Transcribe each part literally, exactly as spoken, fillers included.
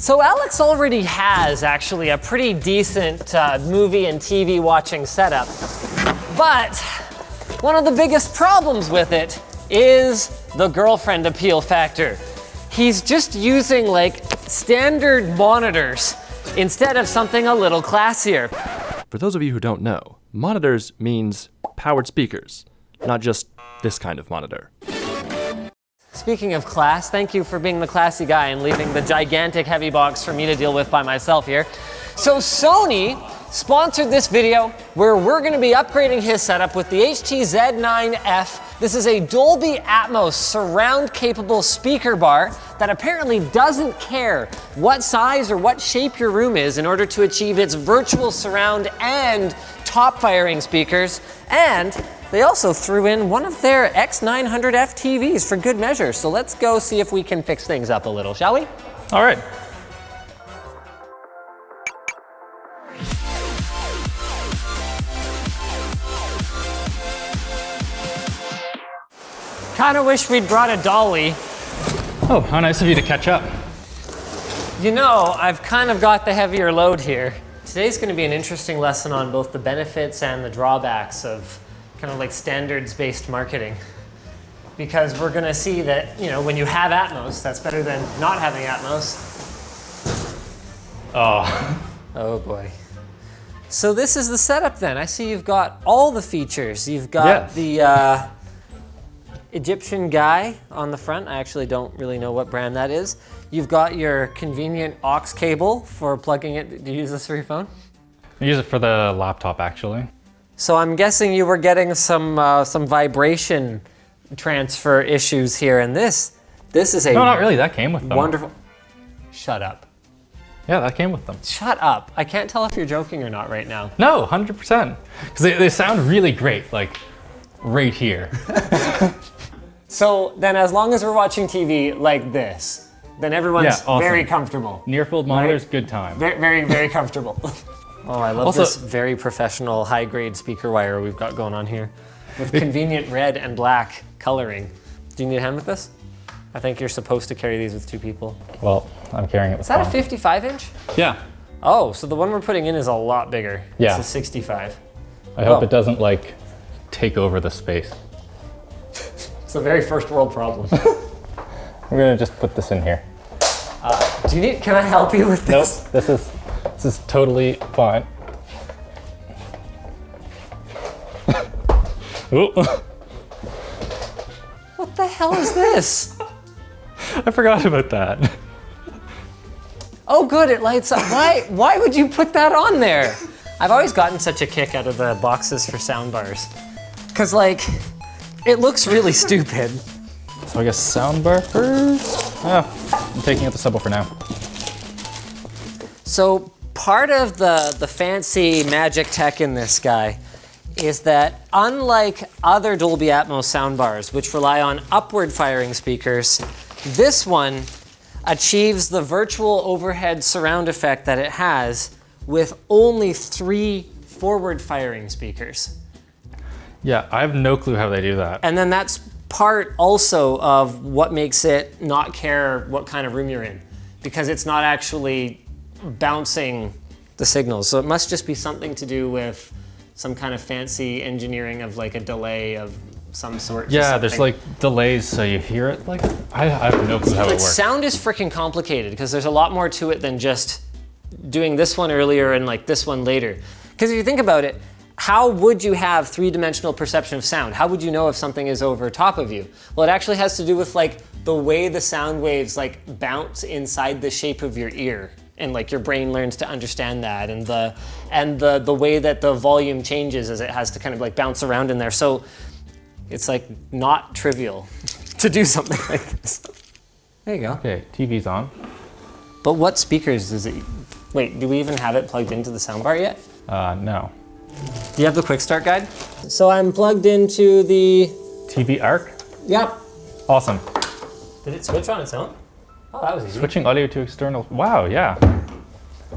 So Alex already has actually a pretty decent uh, movie and T V watching setup, but one of the biggest problems with it is the girlfriend appeal factor. He's just using like standard monitors instead of something a little classier. For those of you who don't know, monitors means powered speakers, not just this kind of monitor. Speaking of class, thank you for being the classy guy and leaving the gigantic heavy box for me to deal with by myself here. So Sony sponsored this video where we're gonna be upgrading his setup with the H T Z nine F. This is a Dolby Atmos surround capable speaker bar that apparently doesn't care what size or what shape your room is in order to achieve its virtual surround and top firing speakers. And they also threw in one of their X nine hundred F T Vs for good measure. So let's go see if we can fix things up a little, shall we? All right. Kinda wish we'd brought a dolly. Oh, how nice of you to catch up. You know, I've kind of got the heavier load here. Today's gonna be an interesting lesson on both the benefits and the drawbacks of kind of like standards-based marketing, because we're gonna see that, you know, when you have Atmos, that's better than not having Atmos. Oh. Oh boy. So this is the setup then. I see you've got all the features. You've got yes. the uh, Egyptian guy on the front. I actually don't really know what brand that is. You've got your convenient aux cable for plugging it. Do you use this for your phone? I use it for the laptop actually. So I'm guessing you were getting some uh, some vibration transfer issues here, and this this is a no, not really. That came with them. Wonderful. Shut up. Yeah, that came with them. Shut up. I can't tell if you're joking or not right now. No, one hundred percent. Because they, they sound really great, like right here. So then, as long as we're watching T V like this, then everyone's yeah, awesome. very comfortable. Near field monitors, right? Good time. Very, very, very comfortable. Oh, I love also, this very professional high-grade speaker wire we've got going on here with convenient red and black coloring. Do you need a hand with this? I think you're supposed to carry these with two people. Well, I'm carrying it with one. Is that a fifty-five inch? Yeah. Oh, so the one we're putting in is a lot bigger. Yeah. It's a sixty-five. I hope oh. it doesn't like take over the space. It's a very first world problem. I'm gonna just put this in here. Uh, do you need, can I help you with this? Nope, this is. This is totally fine. What the hell is this? I forgot about that. Oh good, it lights up. Why, why would you put that on there? I've always gotten such a kick out of the boxes for sound bars. Cause like, it looks really stupid. So I guess sound bar first? Oh, I'm taking out the subwoofer now. So, part of the, the fancy magic tech in this guy is that unlike other Dolby Atmos soundbars, which rely on upward firing speakers, this one achieves the virtual overhead surround effect that it has with only three forward firing speakers. Yeah, I have no clue how they do that. And then that's part also of what makes it not care what kind of room you're in, because it's not actually bouncing the signals. So it must just be something to do with some kind of fancy engineering of like a delay of some sort. Yeah, there's like delays so you hear it. Like I, I have no clue how it works. Sound is freaking complicated because there's a lot more to it than just doing this one earlier and like this one later. Because if you think about it, how would you have three-dimensional perception of sound? How would you know if something is over top of you? Well, it actually has to do with like the way the sound waves like bounce inside the shape of your ear. And like your brain learns to understand that, and the and the the way that the volume changes as it has to kind of like bounce around in there. So it's like not trivial to do something like this. There you go. Okay, T V's on. But what speakers is it? Wait, do we even have it plugged into the soundbar yet? Uh, no. Do you have the quick start guide? So I'm plugged into the T V Arc. Yep. Awesome. Did it switch on its own? Oh, that was easy. Switching audio to external. Wow, yeah.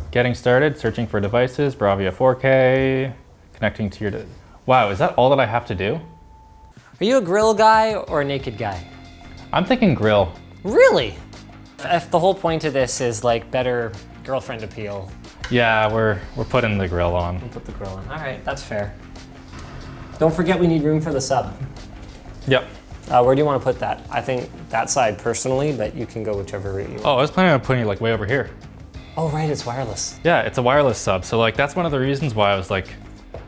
Getting started, searching for devices, Bravia four K, connecting to your. De wow, is that all that I have to do? Are you a grill guy or a naked guy? I'm thinking grill. Really? F, the whole point of this is like better girlfriend appeal. Yeah, we're we're putting the grill on. We'll put the grill on. All right, that's fair. Don't forget we need room for the sub. Yep. Uh, where do you want to put that? I think that side personally, but you can go whichever route you want. Oh, I was planning on putting it like way over here. Oh, right, it's wireless. Yeah, it's a wireless sub. So like that's one of the reasons why I was like,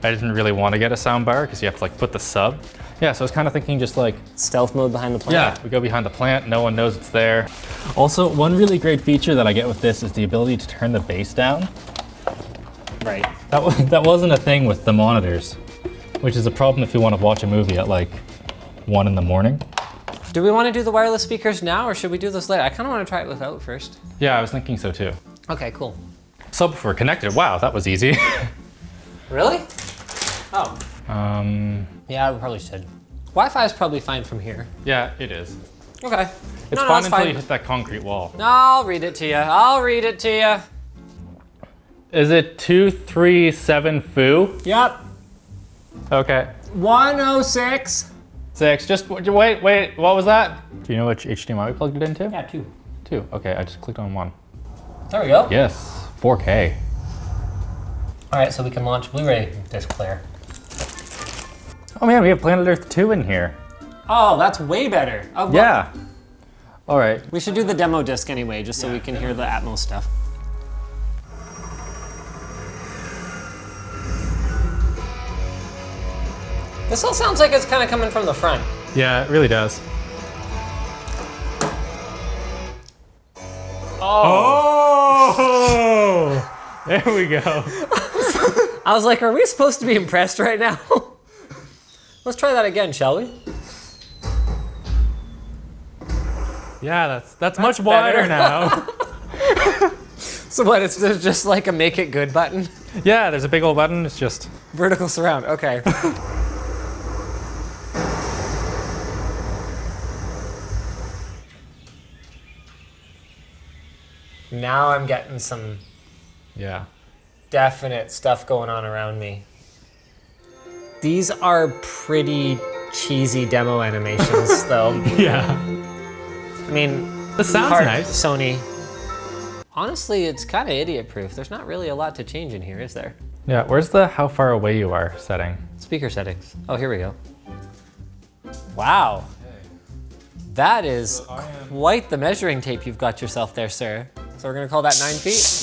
I didn't really want to get a sound bar because you have to like put the sub. Yeah, so I was kind of thinking just like stealth mode behind the plant. Yeah, we go behind the plant, no one knows it's there. Also, one really great feature that I get with this is the ability to turn the bass down. Right. That, was, that wasn't a thing with the monitors, which is a problem if you want to watch a movie at like one in the morning. Do we want to do the wireless speakers now or should we do this later? I kind of want to try it without first. Yeah, I was thinking so too. Okay, cool. Subwoofer connected, wow, that was easy. Really? Oh. Um, yeah, we probably should. Wi-Fi is probably fine from here. Yeah, it is. Okay. It's no, no, fine it's until fine. You hit that concrete wall. No, I'll read it to you. I'll read it to you. Is it two three seven foo? Yep. Okay. one oh six. Six, just wait, wait, what was that? Do you know which H D M I we plugged it into? Yeah, two. Two, okay, I just clicked on one. There we go. Yes, four K. All right, so we can launch Blu-ray disc player. Oh man, we have Planet Earth two in here. Oh, that's way better. Oh, yeah. Well, all right. We should do the demo disc anyway, just so yeah, we can hear the Atmos stuff. This all sounds like it's kind of coming from the front. Yeah, it really does. Oh! Oh! There we go. I was like, are we supposed to be impressed right now? Let's try that again, shall we? Yeah, that's that's, that's much wider now. So what, it's there's just like a make it good button? Yeah, there's a big old button, it's just... Vertical surround, okay. Now I'm getting some yeah, definite stuff going on around me. These are pretty cheesy demo animations though. Yeah. I mean, this sounds hard, nice. Sony. Honestly, it's kind of idiot proof. There's not really a lot to change in here, is there? Yeah, where's the how far away you are setting? Speaker settings. Oh, here we go. Wow. That is quite the measuring tape you've got yourself there, sir. So we're gonna call that nine feet?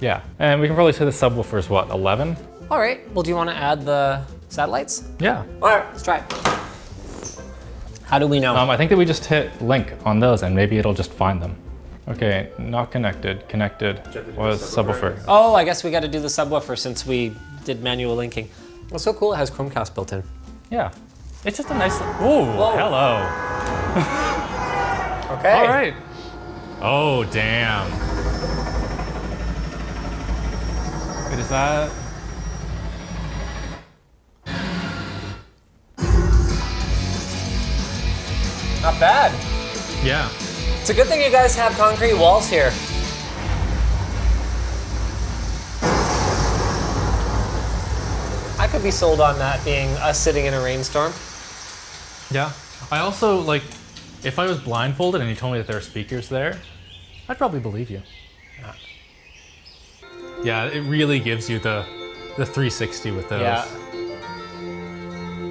Yeah, and we can probably say the subwoofer is what, eleven? All right, well do you wanna add the satellites? Yeah. All right, let's try it. How do we know? Um, I think that we just hit link on those and maybe it'll just find them. Okay, not connected, connected was subwoofer. subwoofer. Oh, I guess we gotta do the subwoofer since we did manual linking. Well, so cool it has Chromecast built in. Yeah, it's just a nice, ooh, whoa. Hello. Okay. All right. Oh, damn. Wait, is that? Not bad. Yeah. It's a good thing you guys have concrete walls here. I could be sold on that being us sitting in a rainstorm. Yeah. I also, like, if I was blindfolded and you told me that there are speakers there, I'd probably believe you. Yeah, yeah it really gives you the the three sixty with those. Yeah.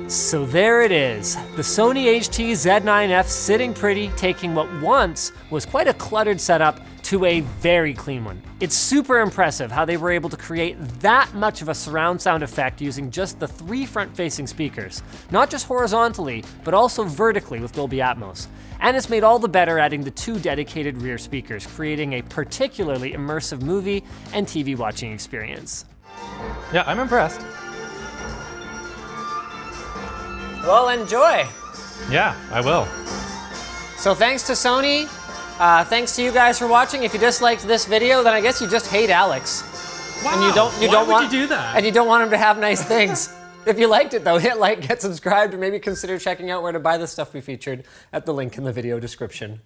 So there it is, the Sony H T Z nine F sitting pretty, taking what once was quite a cluttered setup to a very clean one. It's super impressive how they were able to create that much of a surround sound effect using just the three front-facing speakers, not just horizontally, but also vertically with Dolby Atmos. And it's made all the better adding the two dedicated rear speakers, creating a particularly immersive movie and T V watching experience. Yeah, I'm impressed. Well, enjoy. Yeah, I will. So thanks to Sony, Uh, thanks to you guys for watching. If you disliked this video, then I guess you just hate Alex. Wow, and you don't, you why don't would want, you do that? And you don't want him to have nice things. If you liked it though, hit like, get subscribed, or maybe consider checking out where to buy the stuff we featured at the link in the video description.